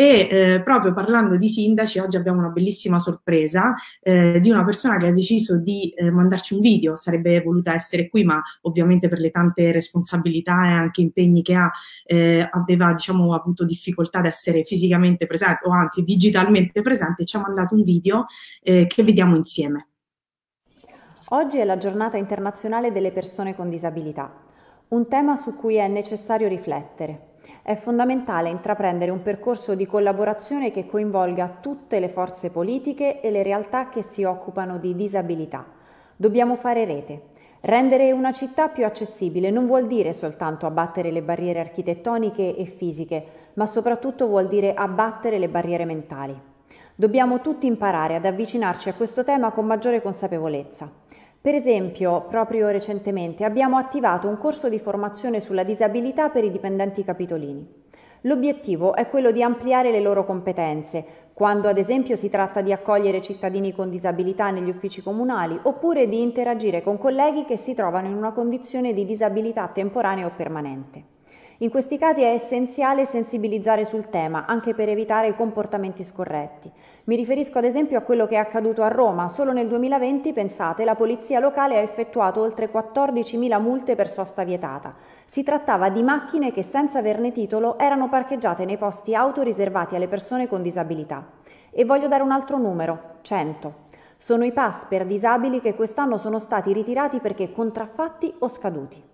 E eh, proprio parlando di sindaci, oggi abbiamo una bellissima sorpresa eh, di una persona che ha deciso di eh, mandarci un video. Sarebbe voluta essere qui, ma ovviamente per le tante responsabilità e anche impegni che ha, eh, aveva diciamo avuto difficoltà ad essere fisicamente presente, o anzi digitalmente presente, e ci ha mandato un video eh, che vediamo insieme. Oggi è la giornata internazionale delle persone con disabilità, un tema su cui è necessario riflettere. È fondamentale intraprendere un percorso di collaborazione che coinvolga tutte le forze politiche e le realtà che si occupano di disabilità. Dobbiamo fare rete. Rendere una città più accessibile non vuol dire soltanto abbattere le barriere architettoniche e fisiche, ma soprattutto vuol dire abbattere le barriere mentali. Dobbiamo tutti imparare ad avvicinarci a questo tema con maggiore consapevolezza. Per esempio, proprio recentemente abbiamo attivato un corso di formazione sulla disabilità per i dipendenti capitolini. L'obiettivo è quello di ampliare le loro competenze, quando ad esempio si tratta di accogliere cittadini con disabilità negli uffici comunali, oppure di interagire con colleghi che si trovano in una condizione di disabilità temporanea o permanente. In questi casi è essenziale sensibilizzare sul tema, anche per evitare comportamenti scorretti. Mi riferisco ad esempio a quello che è accaduto a Roma. Solo nel duemilaventi, pensate, la polizia locale ha effettuato oltre quattordicimila multe per sosta vietata. Si trattava di macchine che senza averne titolo erano parcheggiate nei posti auto riservati alle persone con disabilità. E voglio dare un altro numero, cento. Sono i pass per disabili che quest'anno sono stati ritirati perché contraffatti o scaduti.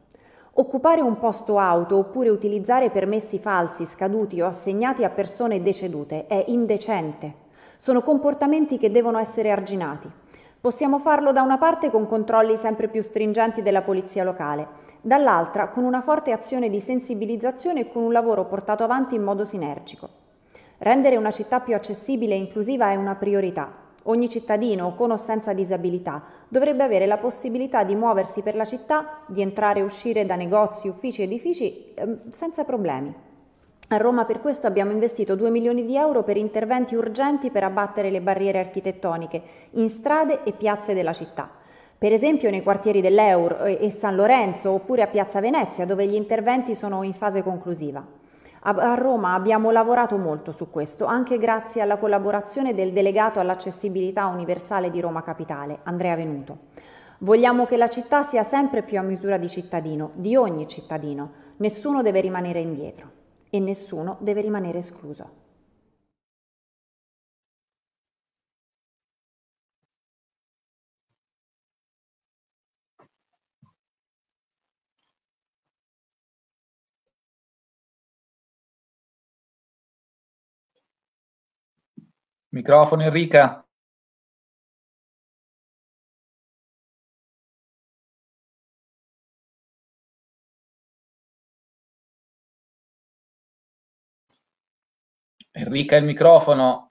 Occupare un posto auto oppure utilizzare permessi falsi, scaduti o assegnati a persone decedute è indecente. Sono comportamenti che devono essere arginati. Possiamo farlo da una parte con controlli sempre più stringenti della polizia locale, dall'altra con una forte azione di sensibilizzazione e con un lavoro portato avanti in modo sinergico. Rendere una città più accessibile e inclusiva è una priorità. Ogni cittadino, con o senza disabilità, dovrebbe avere la possibilità di muoversi per la città, di entrare e uscire da negozi, uffici, edifici, eh, senza problemi. A Roma per questo abbiamo investito due milioni di euro per interventi urgenti per abbattere le barriere architettoniche in strade e piazze della città. Per esempio nei quartieri dell'Euro e San Lorenzo, oppure a Piazza Venezia, dove gli interventi sono in fase conclusiva. A Roma abbiamo lavorato molto su questo, anche grazie alla collaborazione del delegato all'accessibilità universale di Roma Capitale, Andrea Venuto. Vogliamo che la città sia sempre più a misura di cittadino, di ogni cittadino. Nessuno deve rimanere indietro e nessuno deve rimanere escluso. Microfono Enrica. Enrica, il microfono.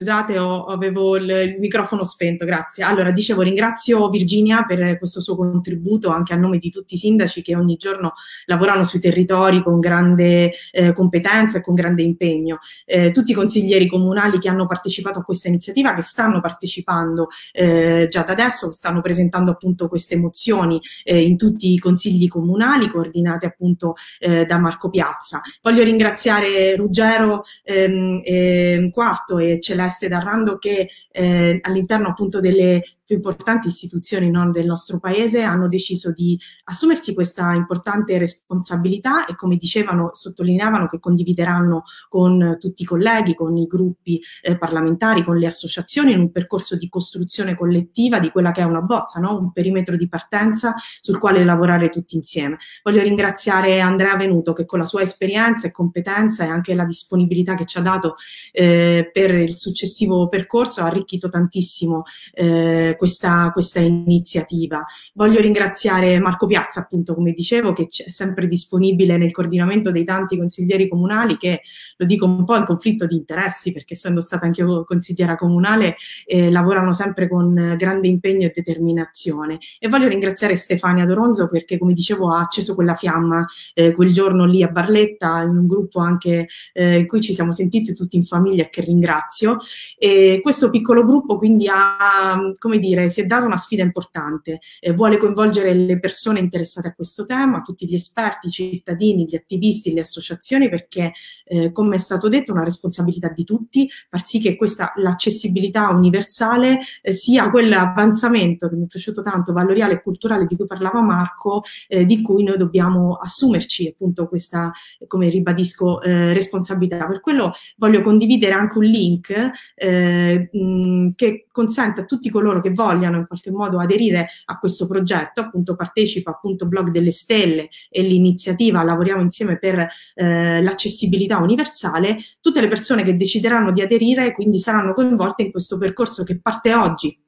Scusate, ho, avevo il microfono spento, grazie. Allora, dicevo, ringrazio Virginia per questo suo contributo anche a nome di tutti i sindaci che ogni giorno lavorano sui territori con grande eh, competenza e con grande impegno. Eh, tutti i consiglieri comunali che hanno partecipato a questa iniziativa, che stanno partecipando eh, già da adesso, stanno presentando appunto queste mozioni eh, in tutti i consigli comunali, coordinati appunto eh, da Marco Piazza. Voglio ringraziare Ruggero ehm, eh, Quarto e Celeste D'Arrando che eh, all'interno appunto delle più importanti istituzioni non, del nostro paese hanno deciso di assumersi questa importante responsabilità e, come dicevano, sottolineavano che condivideranno con tutti i colleghi, con i gruppi eh, parlamentari, con le associazioni in un percorso di costruzione collettiva di quella che è una bozza, no? Un perimetro di partenza sul quale lavorare tutti insieme. Voglio ringraziare Andrea Venuto che con la sua esperienza e competenza e anche la disponibilità che ci ha dato eh, per il successivo percorso ha arricchito tantissimo eh, Questa, questa iniziativa. Voglio ringraziare Marco Piazza, appunto, come dicevo, che è sempre disponibile nel coordinamento dei tanti consiglieri comunali che, lo dico un po' in conflitto di interessi, perché essendo stata anche io consigliera comunale, eh, lavorano sempre con grande impegno e determinazione. E voglio ringraziare Stefania Doronzo perché, come dicevo, ha acceso quella fiamma eh, quel giorno lì a Barletta, in un gruppo anche eh, in cui ci siamo sentiti tutti in famiglia, che ringrazio. E questo piccolo gruppo quindi ha, come dire, si è data una sfida importante, eh, vuole coinvolgere le persone interessate a questo tema, tutti gli esperti, i cittadini, gli attivisti, le associazioni, perché eh, come è stato detto è una responsabilità di tutti far sì che questa l'accessibilità universale eh, sia quell'avanzamento che mi è piaciuto tanto, valoriale e culturale, di cui parlava Marco, eh, di cui noi dobbiamo assumerci appunto questa, come ribadisco, eh, responsabilità. Per quello voglio condividere anche un link eh, mh, che consente a tutti coloro che vogliano in qualche modo aderire a questo progetto, appunto partecipa appunto Blog delle Stelle e l'iniziativa Lavoriamo Insieme per eh, l'accessibilità universale. Tutte le persone che decideranno di aderire quindi saranno coinvolte in questo percorso che parte oggi,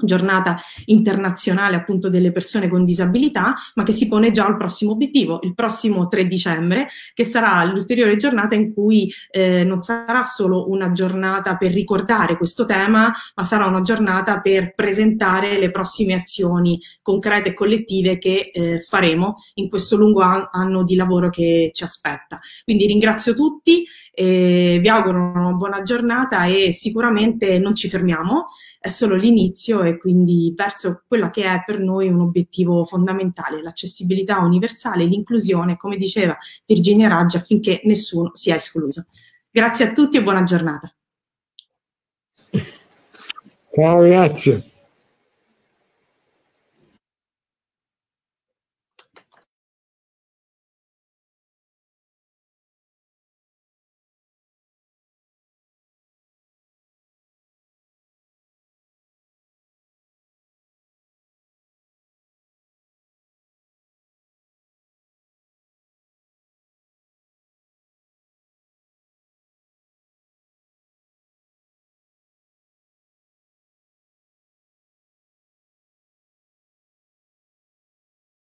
giornata internazionale appunto delle persone con disabilità, ma che si pone già al prossimo obiettivo, il prossimo tre dicembre, che sarà l'ulteriore giornata in cui eh, non sarà solo una giornata per ricordare questo tema, ma sarà una giornata per presentare le prossime azioni concrete e collettive che eh, faremo in questo lungo an- anno di lavoro che ci aspetta. Quindi ringrazio tutti, eh, vi auguro una buona giornata e sicuramente non ci fermiamo, è solo l'inizio e quindi verso quella che è per noi un obiettivo fondamentale, l'accessibilità universale, l'inclusione, come diceva Virginia Raggi, affinché nessuno sia escluso. Grazie a tutti e buona giornata. Ciao, grazie.